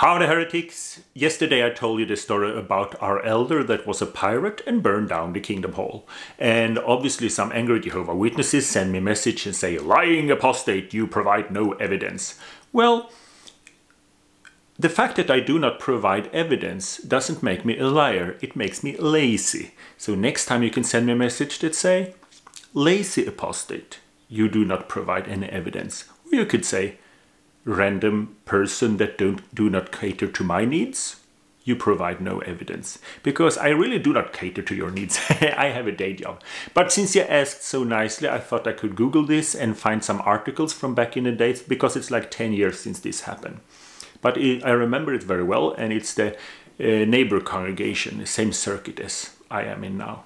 Howdy heretics! Yesterday I told you the story about our elder that was a pirate and burned down the Kingdomhall. And obviously some angry Jehovah Witnesses send me a message and say, "Lying apostate, you provide no evidence." Well, the fact that I do not provide evidence doesn't make me a liar, it makes me lazy. So next time you can send me a message that say, "Lazy apostate, you do not provide any evidence." Or you could say, "Random person that do not cater to my needs, you provide no evidence." Because I really do not cater to your needs. I have a day job. But since you asked so nicely, I thought I could Google this and find some articles from back in the days, because it's like 10 years since this happened. But I remember it very well, and it's the neighbor congregation, the same circuit as I am in now.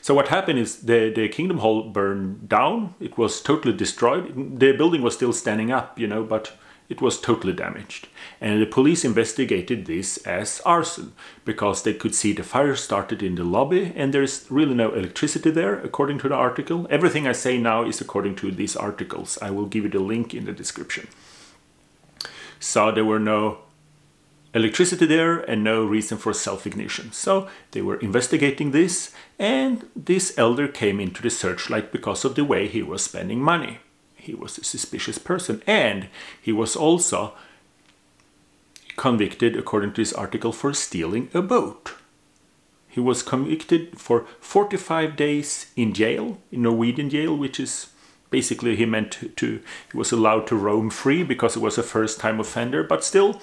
So what happened is the Kingdomhall burned down. It was totally destroyed. The building was still standing up, you know, but it was totally damaged. And the police investigated this as arson, because they could see the fire started in the lobby, and there's really no electricity there, according to the article. Everything I say now is according to these articles. I will give you the link in the description. So there were no electricity there and no reason for self-ignition. So they were investigating this, and this elder came into the searchlight because of the way he was spending money. He was a suspicious person, and he was also convicted, according to this article, for stealing a boat. He was convicted for 45 days in jail, in Norwegian jail, which is basically he was allowed to roam free because it was a first-time offender, but still,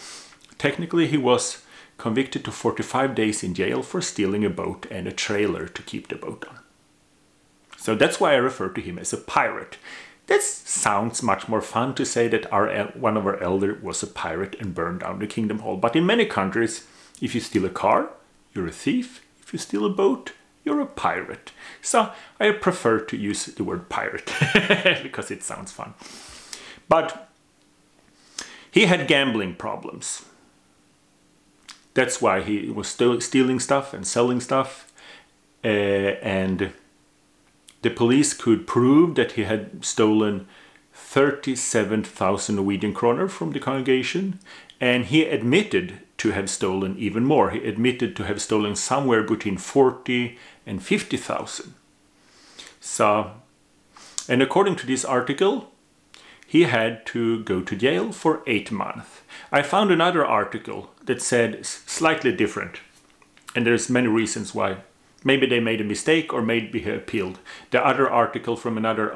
technically, he was convicted to 45 days in jail for stealing a boat and a trailer to keep the boat on. So that's why I refer to him as a pirate. That sounds much more fun to say that one of our elder was a pirate and burned down the Kingdomhall. But in many countries, if you steal a car, you're a thief. If you steal a boat, you're a pirate. So I prefer to use the word pirate because it sounds fun. But he had gambling problems. That's why he was stealing stuff and selling stuff, and the police could prove that he had stolen 37,000 Norwegian kroner from the congregation, and he admitted to have stolen even more. He admitted to have stolen somewhere between 40 and 50,000. So, and according to this article, he had to go to jail for 8 months. I found another article that said slightly different, and there's many reasons why. Maybe they made a mistake, or maybe he appealed. The other article from another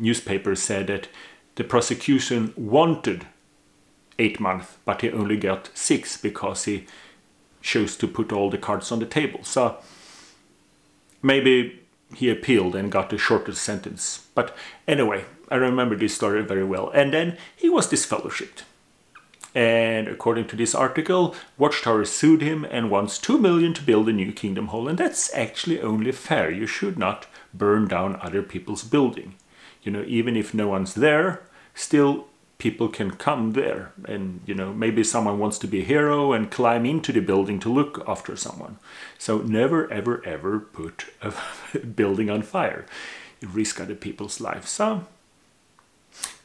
newspaper said that the prosecution wanted 8 months, but he only got 6 because he chose to put all the cards on the table. So maybe he appealed and got a shorter sentence. But anyway, I remember this story very well. And then he was disfellowshipped. And according to this article, Watchtower sued him and wants 2 million to build a new Kingdomhall. And that's actually only fair. You should not burn down other people's building. You know, even if no one's there, still people can come there. And, you know, maybe someone wants to be a hero and climb into the building to look after someone. So never, ever, ever put a building on fire. You risk other people's lives. So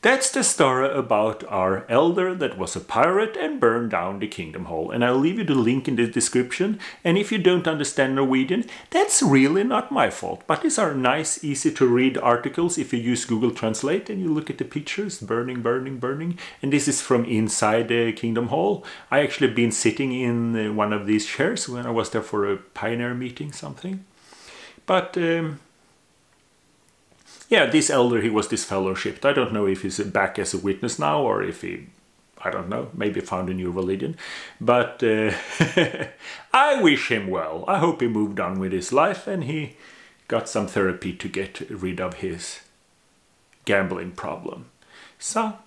that's the story about our elder that was a pirate and burned down the Kingdomhall. And I'll leave you the link in the description. And if you don't understand Norwegian, that's really not my fault. But these are nice, easy to read articles if you use Google Translate and you look at the pictures, burning, burning, burning. And this is from inside the Kingdomhall. I actually been sitting in one of these chairs when I was there for a pioneer meeting, something. But yeah, this elder, he was disfellowshipped. I don't know if he's back as a witness now, or if he, I don't know, maybe found a new religion. But I wish him well. I hope he moved on with his life and he got some therapy to get rid of his gambling problem. So,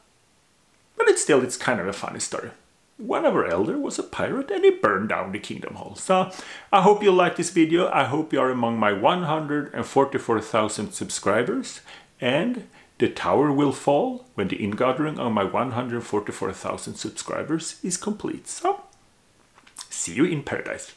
but it's kind of a funny story. One of our elder was a pirate and he burned down the Kingdomhall. So I hope you like this video. I hope you are among my 144,000 subscribers, and the tower will fall when the ingathering of my 144,000 subscribers is complete. So see you in paradise.